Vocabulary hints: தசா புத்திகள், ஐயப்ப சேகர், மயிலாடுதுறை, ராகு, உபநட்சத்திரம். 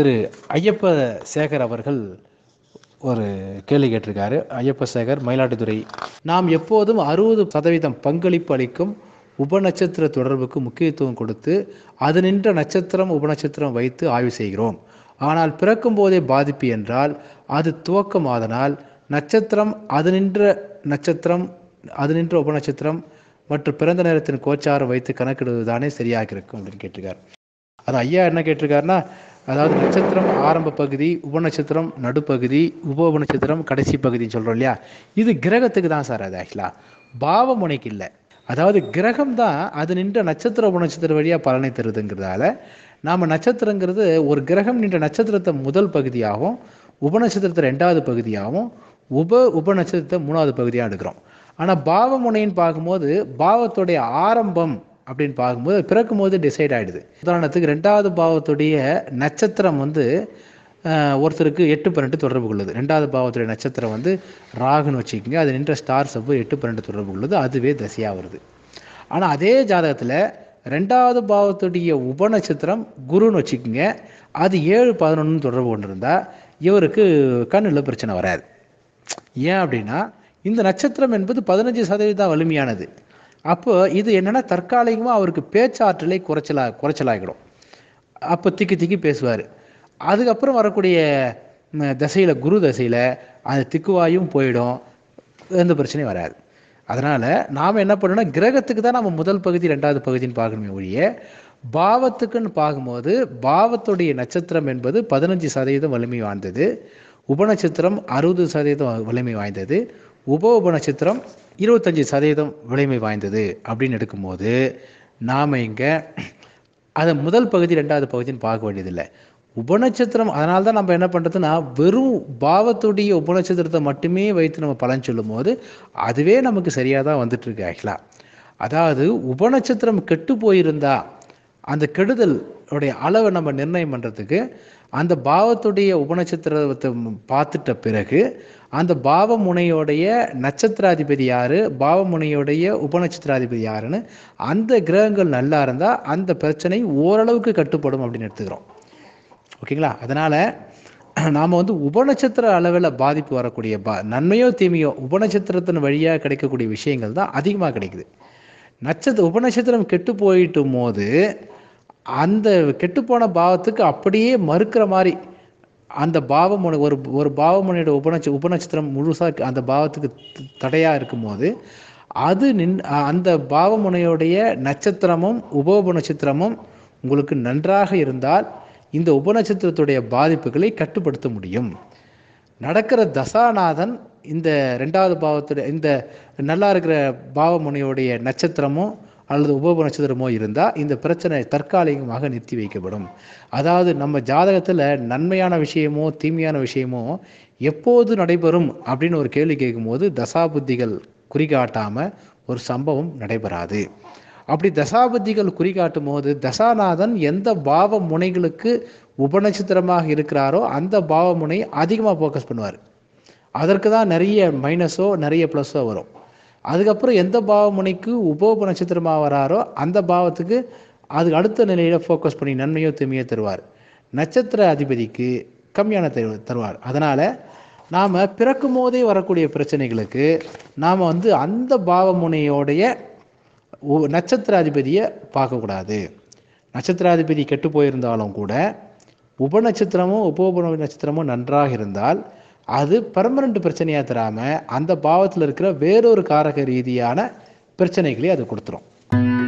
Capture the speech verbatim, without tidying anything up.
திரு ஐயப்ப சேகர் அவர்கள் ஒரு கேள்வி கேட்டிருக்காரு. ஐயப்ப சேகர், மயிலாடுதுறை. நாம் எப்போதும் அறுபது சதவீதம் பங்களிப்பு அளிக்கும் உபநட்சத்திர தொடர்புக்கு முக்கியத்துவம் கொடுத்து அது நின்ற நட்சத்திரம் உபநட்சத்திரம் வைத்து ஆய்வு செய்கிறோம். ஆனால் பிறக்கும் போதே பாதிப்பு என்றால் அது துவக்கமாதனால் நட்சத்திரம் அது நின்ற நட்சத்திரம் அது நின்ற உபநட்சத்திரம் மற்றும் பிறந்த நேரத்தின் கோச்சாரம் வைத்து கணக்கிடுவது தானே சரியாக இருக்கும் அப்படின்னு கேட்டிருக்காரு. அது ஐயா என்ன கேட்டிருக்காருன்னா, அதாவது நட்சத்திரம் ஆரம்ப பகுதி, உபநட்சத்திரம் நடுப்பகுதி, உப உபநட்சத்திரம் கடைசி பகுதின்னு சொல்கிறோம் இல்லையா, இது கிரகத்துக்கு தான் சார். அது ஆக்சுவலாக பாவமுனைக்கு இல்லை. அதாவது கிரகம் தான் அது நின்ற நட்சத்திர உபநட்சத்திர வழியாக பலனை தருதுங்கிறதால நாம் நட்சத்திரங்கிறது ஒரு கிரகம் நின்ற நட்சத்திரத்தை முதல் பகுதியாகவும் உபநட்சத்திரத்தை ரெண்டாவது பகுதியாகவும் உப உபநட்சத்திரத்தை மூணாவது பகுதியாக எடுக்கிறோம். ஆனால் பாவமுனைன்னு பார்க்கும்போது பாவத்துடைய ஆரம்பம் அப்படின்னு பார்க்கும்போது பிறக்கும் போது டிசைட் ஆகிடுது. உதாரணத்துக்கு ரெண்டாவது பாவத்துடைய நட்சத்திரம் வந்து ஒருத்தருக்கு எட்டு பன்னெண்டு தொடர்பு கொள்ளுது. ரெண்டாவது பாவத்துடைய நட்சத்திரம் வந்து ராகுன்னு வச்சுக்கோங்க, அது நின்ற ஸ்டார் சப்பு எட்டு பன்னெண்டு தொடர்பு கொள்ளுது, அதுவே தசையாக வருது. ஆனால் அதே ஜாதகத்தில் ரெண்டாவது பாவத்துடைய உபநட்சத்திரம் குருன்னு வச்சுக்கோங்க, அது ஏழு பதினொன்றுன்னு தொடர்பு கொண்டிருந்தால் இவருக்கு கண்ணில் பிரச்சனை வராது. ஏன் அப்படின்னா இந்த நட்சத்திரம் என்பது பதினஞ்சு சதவீதம் வலிமையானது. அப்போ இது என்னென்னா தற்காலிகமாக அவருக்கு பேச்சாற்றலை குறைச்சலா குறைச்சலாகிடும். அப்போ திக்கி திக்கி பேசுவார். அதுக்கப்புறம் வரக்கூடிய தசையில், குரு தசையில் அந்த திக்குவாயும் போயிடும், எந்த பிரச்சனையும் வராது. அதனால் நாம் என்ன பண்ணணும்னா கிரகத்துக்கு தான் நம்ம முதல் பகுதி ரெண்டாவது பகுதின்னு பார்க்கணுமே ஒழிய பாவத்துக்குன்னு பார்க்கும்போது பாவத்துடைய நட்சத்திரம் என்பது பதினஞ்சு சதவீதம் வலிமை வாய்ந்தது, உபநட்சத்திரம் அறுபது சதவீதம் வலிமை வாய்ந்தது, உப உபநட்சத்திரம் இருபத்தஞ்சி சதவீதம் வலிமை வாய்ந்தது அப்படின்னு எடுக்கும்போது நாம் இங்கே அதை முதல் பகுதி ரெண்டாவது பகுதின்னு பார்க்க வேண்டியதில்லை. உபநட்சத்திரம் அதனால தான் நம்ம என்ன பண்ணுறதுன்னா வெறும் பாவத்துடைய உபநட்சத்திரத்தை மட்டுமே வைத்து நம்ம பலன் சொல்லும் போது அதுவே நமக்கு சரியாக தான் வந்துட்டுருக்கு ஆக்சுவலாக. அதாவது உபநட்சத்திரம் கெட்டு போயிருந்தா அந்த கெடுதலுடைய அளவை நம்ம நிர்ணயம் பண்ணுறதுக்கு அந்த பாவத்துடைய உபநட்சத்திரத்தை பார்த்துட்ட பிறகு அந்த பாவமுனையோடைய நட்சத்திராதிபதி யார், பாவமுனையோடைய உபநட்சத்திராதிபதி யாருன்னு அந்த கிரகங்கள் நல்லா இருந்தால் அந்த பிரச்சனை ஓரளவுக்கு கட்டுப்படும் அப்படின்னு எடுத்துக்கிறோம். ஓகேங்களா? அதனால் நாம் வந்து உபநட்சத்திர அளவில் பாதிப்பு வரக்கூடிய பா நன்மையோ தீமையோ உபநட்சத்திரத்தின் வழியாக கிடைக்கக்கூடிய விஷயங்கள் தான் அதிகமாக கிடைக்குது. நட்சத்திர உபநட்சத்திரம் கெட்டு போயிட்டும் போது அந்த கெட்டுப்போன பாவத்துக்கு அப்படியே மறுக்கிற மாதிரி அந்த பாவமுனை ஒரு ஒரு பாவமுனையோட உபநட்ச உபநட்சத்திரம் முழுசாக அந்த பாவத்துக்கு தடையாக இருக்கும் போது அது நின் அந்த பாவமுனையோடைய நட்சத்திரமும் உப உபநட்சத்திரமும் உங்களுக்கு நன்றாக இருந்தால் இந்த உபநட்சத்திரத்துடைய பாதிப்புகளை கட்டுப்படுத்த முடியும். நடக்கிற தசாநாதன் இந்த ரெண்டாவது பாவத்துடைய இந்த நல்லா இருக்கிற பாவமுனையோடைய நட்சத்திரமோ அல்லது உப நட்சத்திரமோ இருந்தால் இந்த பிரச்சனை தற்காலிகமாக நிறுத்தி வைக்கப்படும். அதாவது நம்ம ஜாதகத்தில் நன்மையான விஷயமோ தீமையான விஷயமோ எப்போது நடைபெறும் அப்படின்னு ஒரு கேள்வி கேட்கும்போது தசாபுத்திகள் குறிகாட்டாமல் ஒரு சம்பவம் நடைபெறாது. அப்படி தசாபுத்திகள் குறிகாட்டும் போது தசாநாதன் எந்த பாவ முனைகளுக்கு உபநட்சத்திரமாக இருக்கிறாரோ அந்த பாவமுனை அதிகமாக ஃபோக்கஸ் பண்ணுவார். அதற்கு தான் நிறைய மைனஸோ நிறைய ப்ளஸ்ஸோ வரும். அதுக்கப்புறம் எந்த பாவமுனைக்கு உப உபநட்சத்திரமாக வராரோ அந்த பாவத்துக்கு அது அடுத்த நிலையில் ஃபோக்கஸ் பண்ணி நன்மையோ தீமையோ தருவார். நட்சத்திர அதிபதிக்கு கம்மியான தருவார். அதனால் நாம் பிறக்கும் போதே வரக்கூடிய பிரச்சனைகளுக்கு நாம் வந்து அந்த பாவமுனையோடைய நட்சத்திராதிபதியை பார்க்கக்கூடாது. நட்சத்திராதிபதி கெட்டு போயிருந்தாலும் கூட உபநட்சத்திரமும் உப உப நட்சத்திரமும் நன்றாக இருந்தால் அது பர்மனெண்ட் பிரச்சனையாக தராமல் அந்த பாவத்தில் இருக்கிற வேறொரு காரக ரீதியான பிரச்சனைகளே அது கொடுத்துரும்.